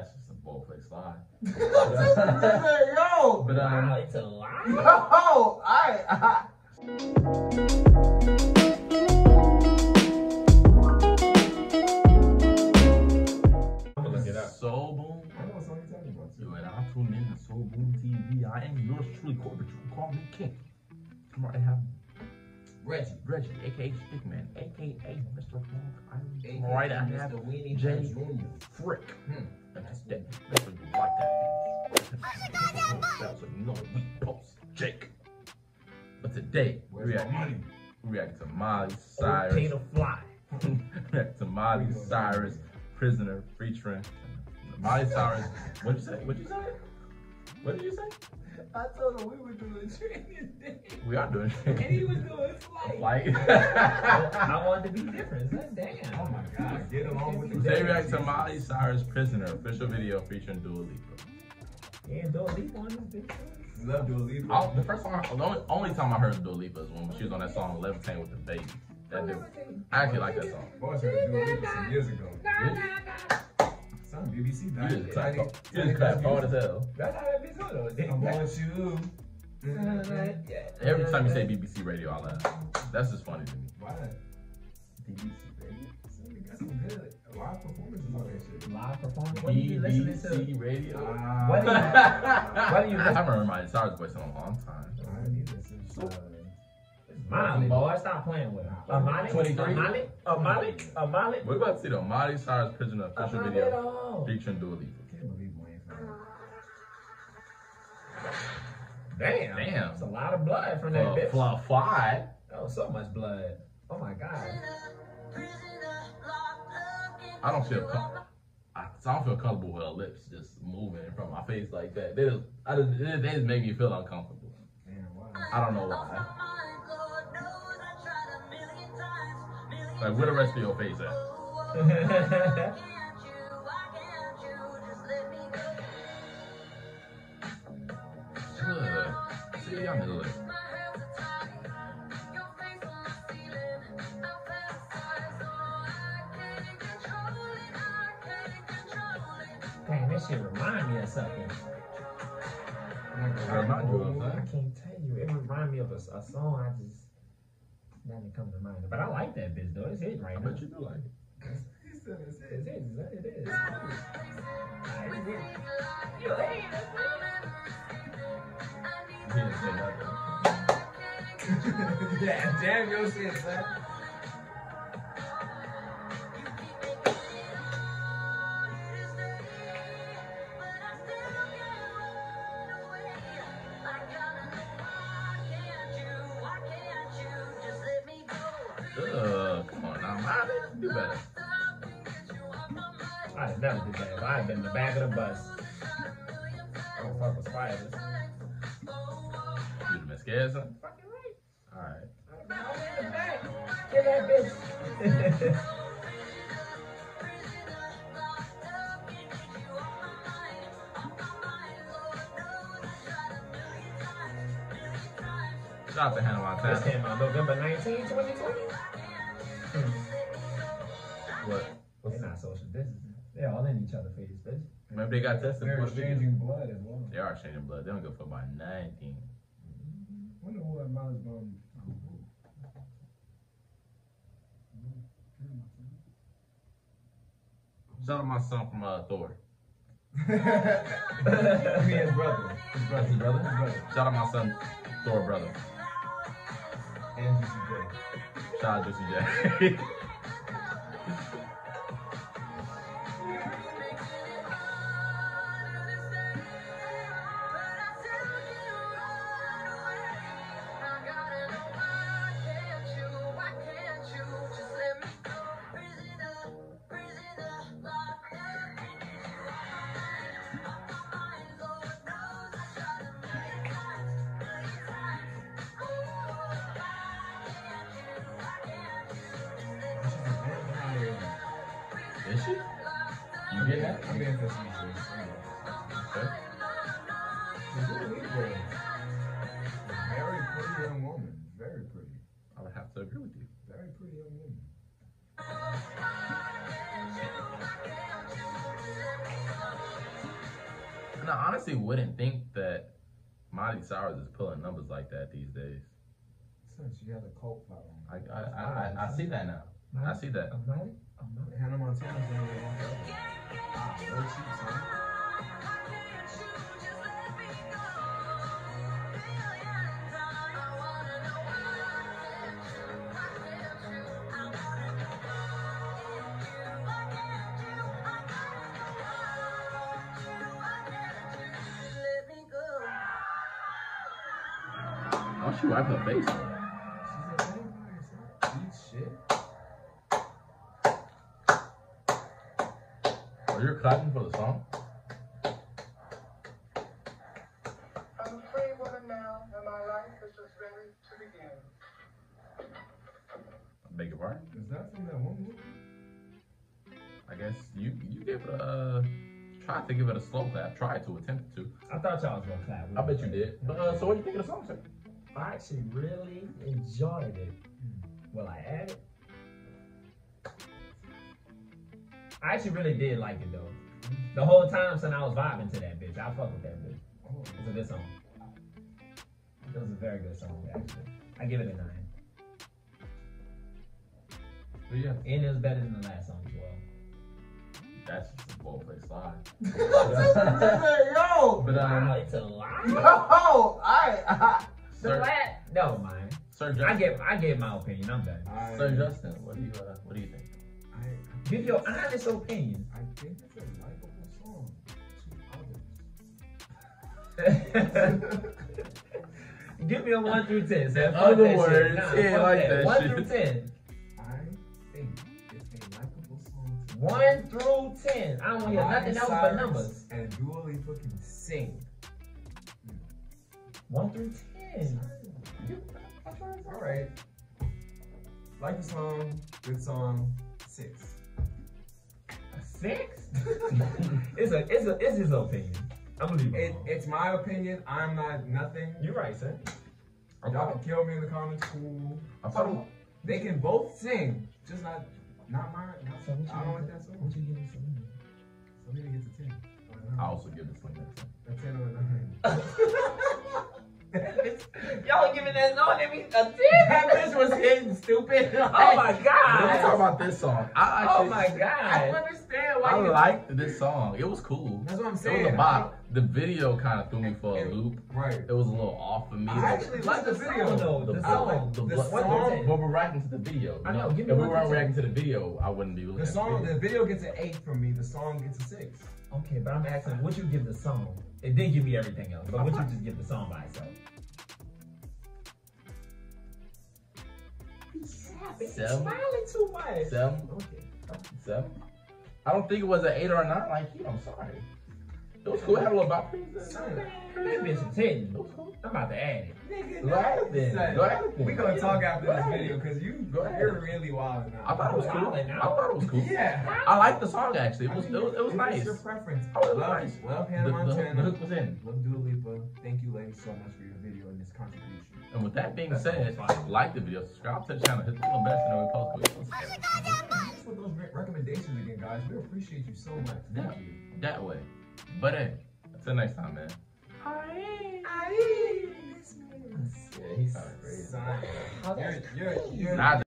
that's just a bold-faced lie. Yo! But wow, it's a lie. No, I'm gonna get out. Soul Boom. I know what song you're talking about. Yo, and I tune in to Soul Boom TV. I ain't yours truly, Corbett. You call me King. Come on, I have Reggie, aka Stickman, aka Mr. Funk, right at Mr. Weenie J. Frick. And that's that. That's what you like that. That's what you know we post, Jake. But today, we react to Miley Cyrus. Okay to fly. React to Miley Cyrus, Prisoner, featuring Miley Cyrus. What did you say? I told him we were doing training today. We are doing training. And he was doing flight. I wanted to be different. That's damn. Oh my God. Get along with the day. They react to Miley Cyrus Prisoner, official video featuring Dua Lipa. Yeah, Dua Lipa on this bitch. Love Dua Lipa. The first time, the only time I heard Dua Lipa is when she was on that song Levitate with the Baby. That dude. I actually like that song. Boy, I heard Dua Lipa some years ago. Some BBC died. You just clap hard as hell. That's how that bitch goes though. I'm on you. Every time you say BBC radio, I laugh. That's just funny to me. Why? BBC radio? Somebody got some good live performances on that shit. Live performances? What do you listen to? BBC radio? What do you listen to? I haven't heard my Cyrus voice in a long time. I need to listen to Miley, boy, stop playing with her. Miley. We're about to see the Miley Cyrus Prisoner official video featuring Dua Lipa. Can't believe we ain't from damn. It's a lot of blood from that bitch. Fly. Oh, so much blood. Oh my God. I don't feel comfortable with her lips just moving in front of my face like that. They just make me feel uncomfortable. Damn, wow. I don't know why. Like, where the rest of your face at? See, I'm in the list. Dang, this shit remind me of something. I can't tell you. It remind me of a song I just... Nothing comes to mind, but I like that bitch though. It's hit right now. I bet you do like it. It is. You ain't nothing. Yeah, damn your shit, son. Do better. I have never did that. I've been in the back of the bus. I don't fuck with spiders. You'd have been scared, son? Fucking right. Alright. Now I'm in the back. Get that bitch. Shout out to Hannah Montana. This came out November 19, 2020. They're not social distancing. They're all in each other's face, bitch. Remember they got tested. They're exchanging blood as well. They are exchanging blood. They don't go for about 19. Wonder what Miley's going to do. Shout out to my son from Thor. His brother. Shout out my son, Thor brother. And Juicy J. Shout out Juicy J. Is she? You get that? I'm getting this one. Okay. Very pretty young woman. Very pretty. I would have to agree with you. Very pretty young woman. And I honestly wouldn't think that Miley Cyrus is pulling numbers like that these days. Since you have a cult following. I see that now. I see that. I'm not. Hannah Montana's going to walk out. Oh, she wiped her face. She's like, eat shit. Are you clapping for the song? I'm a free woman now, and my life is just ready to begin. I beg your pardon? Is that from that one movie? I guess you gave it a... Tried to give it a slow clap. Tried to, attempted to. I thought y'all was going to clap. I bet you did. But, so what do you think of the song, sir? I actually really enjoyed it. Will I add it? I actually really did like it though. The whole time since I was vibing to that bitch. I fuck with that bitch. It's a good song. It was a very good song actually. I give it a 9. But yeah. And it was better than the last song as well. That's just a full-play slide. Yo! But it's a lie? No! Never mind. Sir Justin. I gave my opinion. I'm done. Sir Justin, what do you think? Give your honest opinion. I think it's a likable song to others. Give me a 1 through 10. In other words, yeah, like that. 1 through 10. I think it's a likable song. 1 through 10. I don't want to hear nothing else but numbers. And Dua Lipa can sing. 1 through 10. All right. Like the song. Good song. 6. A 6? It's his opinion. I'm gonna leave it. It's my opinion. I'm not nothing. You're right, sir. Y'all can kill me in the comments. Cool. So they can both sing, just not mine. So I don't like that song. What you give it, Selena? Selena gets a 10. I also give it Selena a 10. A 10 or a 9. Y'all giving that song to me a 10? That bitch was hitting stupid. Oh my god. Let me talk about this song. I don't understand why I liked this song. It was cool. That's what I'm saying. It was a bop. The video kind of threw me for a loop. Right. It was a little off for me. I actually like the video though. The song. But we're reacting to the video. I know. If we weren't reacting to the video, I wouldn't be looking at the video gets an 8 from me. The song gets a 6. Okay, but I'm asking, would you give the song? It did give me everything else, but would you just give the song by itself? 7. Smiling too much. 7. Okay. 7. I don't think it was an 8 or a 9. Like you, I'm sorry. It was cool. I had a little bop. That bitch a 10. I'm about to add it. Nigga, go ahead. We gonna talk after this video because you're really wild now. I thought it was cool. I thought it was cool. Yeah. I liked the song actually. It was nice. It's your preference. Love Hannah Montana. Love Dua Lipa. Thank you, ladies, so much for your video and this contribution. And with that being said, like the video, subscribe to the channel, hit the little bell, and then we post videos. Put those recommendations again, guys. We appreciate you so much. Thank you. That way. But hey, until next time, man. Aye. Yeah, he's not great. You're not